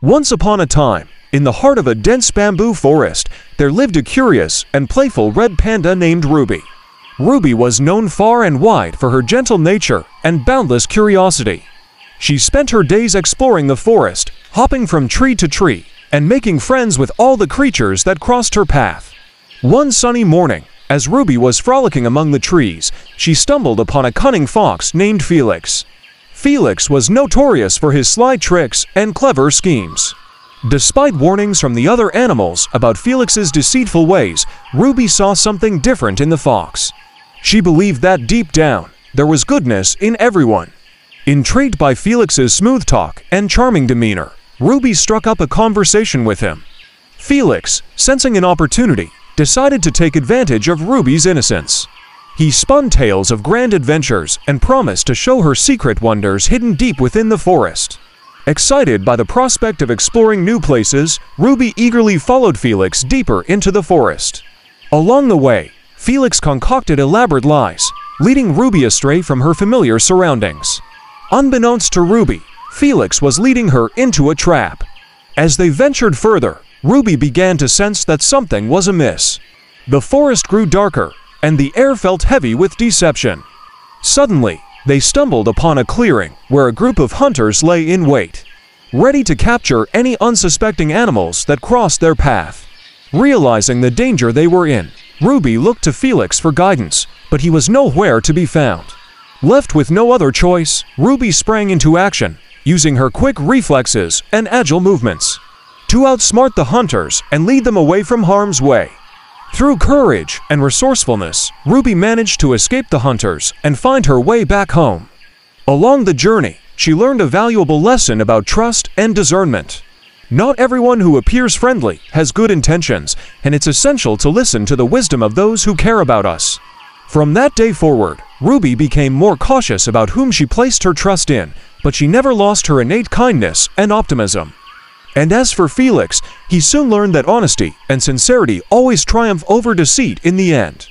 Once upon a time, in the heart of a dense bamboo forest, there lived a curious and playful red panda named Ruby. Ruby was known far and wide for her gentle nature and boundless curiosity. She spent her days exploring the forest, hopping from tree to tree, and making friends with all the creatures that crossed her path. One sunny morning, as Ruby was frolicking among the trees, she stumbled upon a cunning fox named Felix. Felix was notorious for his sly tricks and clever schemes. Despite warnings from the other animals about Felix's deceitful ways, Ruby saw something different in the fox. She believed that deep down, there was goodness in everyone. Intrigued by Felix's smooth talk and charming demeanor, Ruby struck up a conversation with him. Felix, sensing an opportunity, decided to take advantage of Ruby's innocence. He spun tales of grand adventures and promised to show her secret wonders hidden deep within the forest. Excited by the prospect of exploring new places, Ruby eagerly followed Felix deeper into the forest. Along the way, Felix concocted elaborate lies, leading Ruby astray from her familiar surroundings. Unbeknownst to Ruby, Felix was leading her into a trap. As they ventured further, Ruby began to sense that something was amiss. The forest grew darker, and the air felt heavy with deception. Suddenly, they stumbled upon a clearing where a group of hunters lay in wait, ready to capture any unsuspecting animals that crossed their path. Realizing the danger they were in, Ruby looked to Felix for guidance, but he was nowhere to be found. Left with no other choice, Ruby sprang into action, using her quick reflexes and agile movements to outsmart the hunters and lead them away from harm's way. Through courage and resourcefulness, Ruby managed to escape the hunters and find her way back home. Along the journey, she learned a valuable lesson about trust and discernment. Not everyone who appears friendly has good intentions, and it's essential to listen to the wisdom of those who care about us. From that day forward, Ruby became more cautious about whom she placed her trust in, but she never lost her innate kindness and optimism. And as for Felix, he soon learned that honesty and sincerity always triumph over deceit in the end.